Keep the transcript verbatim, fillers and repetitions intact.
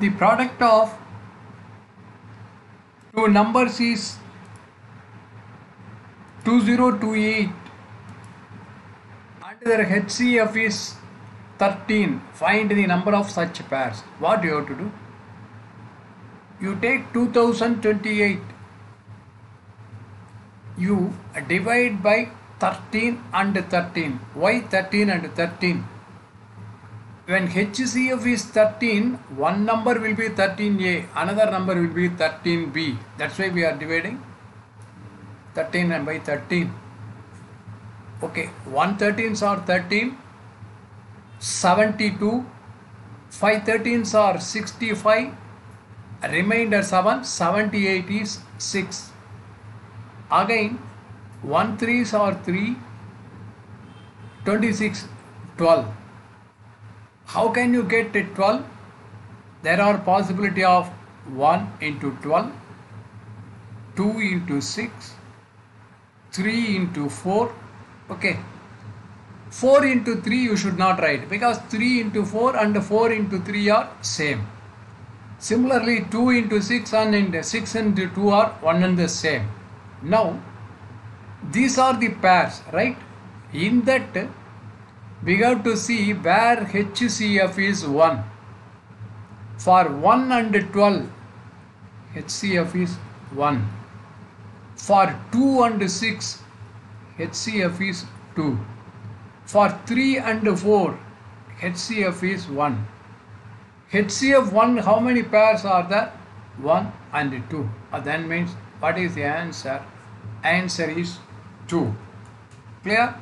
the product of two numbers is two thousand twenty-eight and their H C F is thirteen. Find the number of such pairs. What do you have to do? You take two thousand twenty-eight, you divide by thirteen and thirteen. Why thirteen and thirteen? When H C F is thirteen, one number will be thirteen A, another number will be thirteen B. That's why we are dividing thirteen and by thirteen. Okay, one thirteens are thirteen, seventy-two, five thirteens are sixty-five, remainder seven, seventy-eight is six. Again, one threes are three, twenty-six, twelve. How can you get a twelve? There are possibility of one into twelve, two into six, three into four. Okay, four into three you should not write, because three into four and four into three are same. Similarly, two into six and six into two are one and the same. Now, these are the pairs, right? In that, we have to see where H C F is one. For one and twelve, H C F is one. For two and six, H C F is two. For three and four, H C F is one. H C F one, how many pairs are there? one and two. That means, what is the answer? Answer is two. Clear?